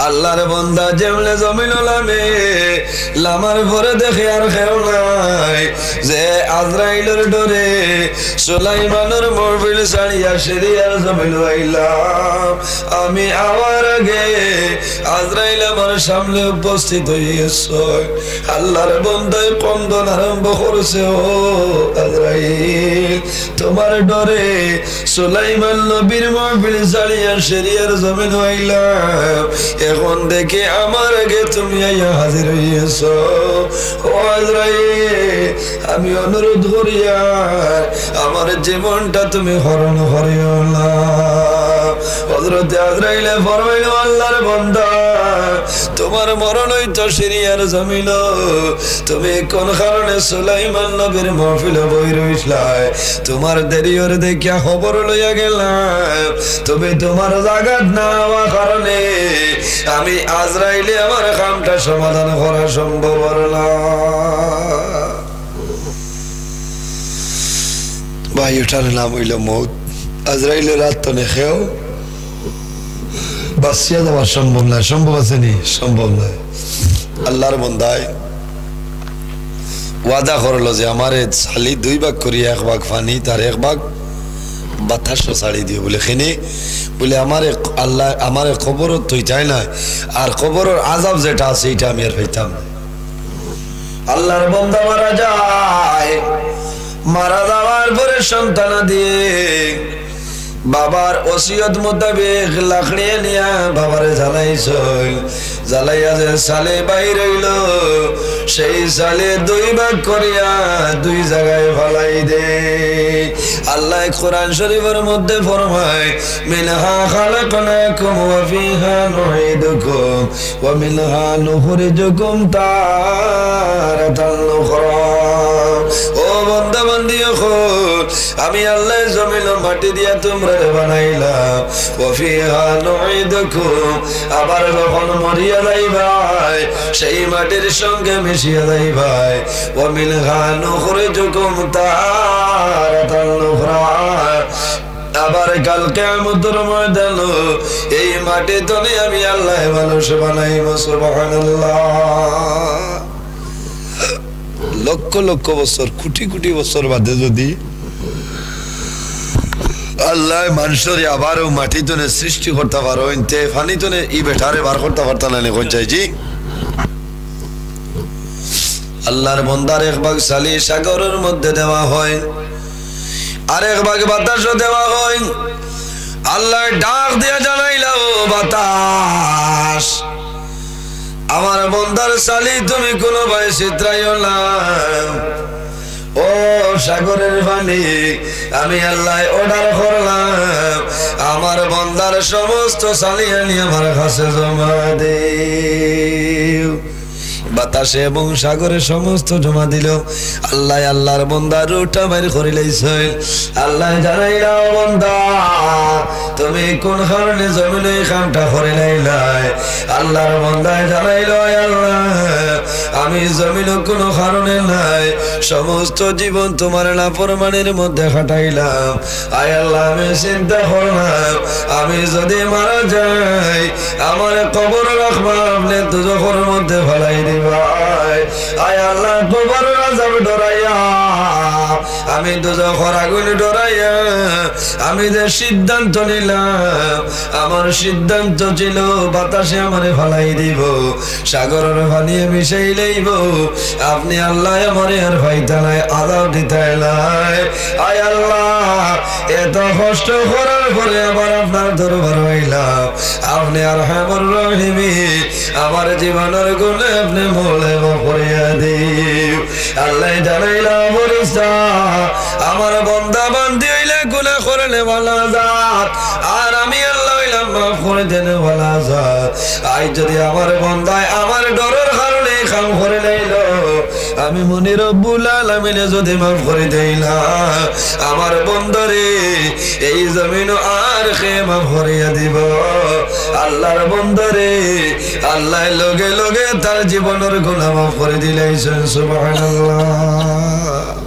আল্লাহর বান্দা যেমনে জমিনে লামে লামার পরে দেখে আর খেও নাই যে আজরাইলের ডরে সুলাইমানের মরবিল ছাড়িয়া সিরিয়ার জমিনে আইলাম আমি আমার আগে আজরাইল আমার সামনে উপস্থিত হইছে আল্লাহর বন্দাই কন্দন আরম্ভ করছে ও আজরাইল তোমার ডরে সুলাইমান নবীর মাহফিল ছাড়িয়া সিরিয়ার জমিনে আইলাম এখন দেখে আমার আগে তুমি আইয়া হাজির হইছো ও আজরাইল আমি অনুরোধ করিয়া আমার জীবনটা তুমি হরণ করিও না হযরত আজরাইল ফরমাইল আল্লাহর বান্দা তোমার মরণ হইতো সিরিয়ার জমিনে তুমি কোন কারণে সুলাইমান নবীর মাহফিলে বই রইছলাই তোমার দেরি ওর দেখিয়া খবর লইয়া গেলাম তুমি তোমার জাগাত না হওয়ার কারণে আমি আজরাইলে আমার কামটা সমাধান করা সম্ভব না ভাই ওটার নাম হইল মউত আজরাইলের রাত তো নে খেও বাসিয়া দেওয়া সম্ভব নয় সম্ভব আছে নি সম্ভব নয় আল্লাহর বন্দায় ওয়াদা করলো যে আমার ছালি দুই ভাগ করিয়া এক ভাগ পানি তার এক ভাগ বাতাস ছাড়ি দিও বলে খেনে बोले हमारे अल्लाह हमारे खबर तु चाय ना और खबर आजाब जेटा आर पाइतम अल्लाहर बंदा मारा जाए मारा जावार पर सन्तान दिए बाबार ओसियत मुताबिक लाकड़ी निया बाबारे जलाइछो जलाइया जे साले बाहर हइलो सेई साले दुई भाग करिया दुई जगाय फलाई दे अल्लाह कुरान शरीफर मध्य फरमाय मिनहा खलकनाकुम व फीहा नुईदुकुम व मिनहा नुखरिजुकुम तारतल उखरा बंदा बंदी अल्लाह जमीन माटी दिया तुमरे बनाइला वफीहा नुईदुकुम आबार जखन मरिया जाइबा सेई माटिर संगे मिशिया जाइबा व मिनहा नुखरिजुकुम तारातन उखरा आबार कल कियामतेर मयदाने एई माटी तले आमी आल्लाह मानुष बनाइब सुबहानाल्लाह लक्ष लक्ष बसर कोटी कोटी बसर बादे जदि अल्लाह मानुषरे आबारो माटी तने सृष्टि करता पारो इनते फानी तने ई बेठारे बार करता करता ना कोन चाहि जी अल्लाहर बंदार एक भाग साली सागरेर मध्ये देवा होय आर एक भाग বাতাস देवा होय अल्लाह डाक दिया জানাইলা ও বাতাস आमार बंदार साली तुमी कोनो भाई चित्राइयो ना ओ सागरेर पानी आमी अल्लाह अर्डार करलाम आमार बंदार समस्त सालियानी आमार काछे जमा देओ बतासे एवं सागरे समस्त जमा दिल अल्लाह अल्लाहर बंदा रूटा बाहर करे लइछे अल्लाह जानाइला ओ बंदा তুমি কোন কারণে জমিনে কামটা করে নাইলাই আল্লাহর বান্দায় জানাইলো হে আল্লাহ আমি জমিনে কোন কারণে নাই সমস্ত জীবন তোমার নাফরমানের মধ্যে কাটাইলাম আয় আল্লাহ আমি চিন্তা করলাম আমি যদি মারা যাই আমার কবর রাখবা আপনি দুজখের মধ্যে ফলাই দিবা আয় আল্লাহ কবর আযাব ডরাইয়া আমি দুজখের আগুন ডরাইয়া আমি যে সিদ্ধান্ত নিলাম सिद्धांत छिलो बतासे आमारे फलाई दिबो सागरेर पानी मिशाई लइबो आपनि आल्लाह आमारे आर फाइतानाय आदाब दिताइलाय आय आल्लाह एत कष्ट करार परे आबार आपनार दरबार आइलाम आपनि आरहामुर रहीमीन आमार जीवनेर गुणे आपनि मोले भरिया दिओ आल्लाह जानाइला फरिश्ता आमार बंदा बांदी হইলে গুনাহ করলে ভালো যাত আর আমি আল্লাহ হইলাম মাফ করে দেন ভালো যাত আই যদি আমার বান্দায় আমার ডরের কারণে কাম করে লাইলো আমি মনি রব্বুল আলামিনে যদি মাফ করে দেইলা আমার বন্দারে এই জমিন আর কে মাফ করিয়া দিব আল্লাহর বন্দারে আল্লাহ লগে লগে তার জীবনের গুনাহ মাফ করে দিলেন সুবহানাল্লাহ।